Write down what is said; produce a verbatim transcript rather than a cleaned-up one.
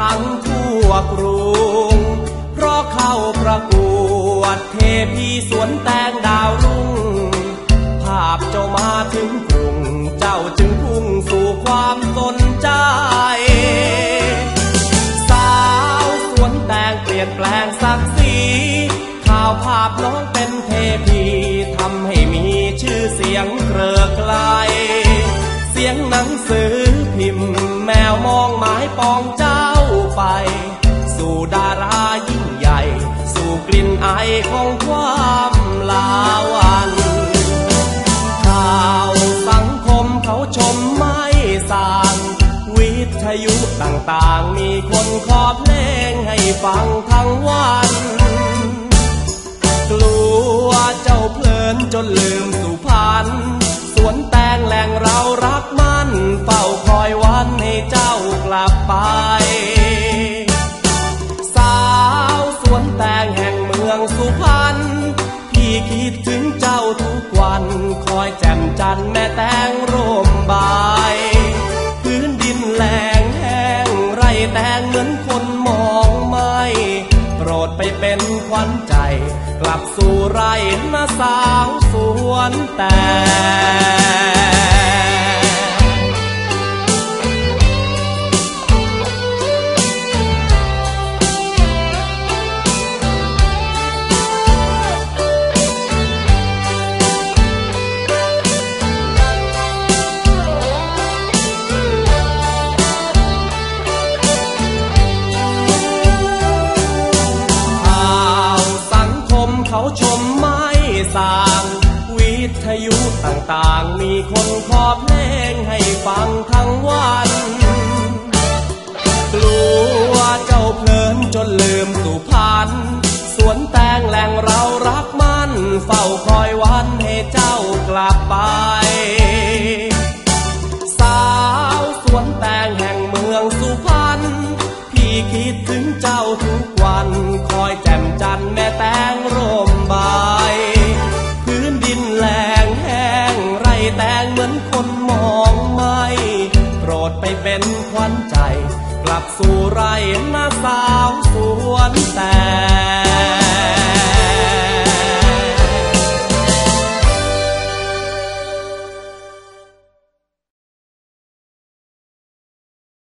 ทั้งทั่วกรุงเพราะเข้าประกวดเทพีสวนแตงดาวรุ่งภาพเจ้ามาถึงกรุงเจ้าจึงพุ่งสู่ความสนใจสาวสวนแตงเปลี่ยนแปลงศักดิ์ศรีข่าวภาพน้องเป็นเทพีทำให้มีชื่อเสียงเกลือไกลเสียงหนังสือพิมพ์แมวมองหมายปองเจ้าไปสู่ดารายิ่งใหญ่สู่กลิ่นไอของความลาวันข่าวสังคมเขาชมไม่สางวิทยุต่างๆมีคนขอเพลงให้ฟังทั้งวันกลัวเจ้าเพลินจนลืมสุพรรณสวนแตงแหล่งเรารักมันเฝ้าคอยวันให้เจ้ากลับไปสาวสวนแตงแห่งเมืองสุพรรณพี่คิดถึงเจ้าทุกวันคอยแจ่มจันแม่แตงร่มใบพื้นดินแหลงแห้งไรแตงเหมือนคนมองไม่โปรดไปเป็นขวัญใจกลับสู่ไร่นาสาวสวนแตงชมไม่สางวิทยุต่างๆมีคนขอเพลงให้ฟังทั้งวันกลัวเจ้าเพลินจนลืมสุพรรณสวนแตงแหล่งเรารักมันเฝ้าคอยวันให้เจ้ากลับไปสาวสวนแตงแห่งเมืองสุพรรณพี่คิดถึงเจ้าทุกวันคอยแจ่มจันแม่แตงร่มใบพื้นดินแหลงแห้งไรแตงเหมือนคนมองไม่โปรดไปเป็นขวัญใจกลับสู่ไร่นาสาวสวนแตง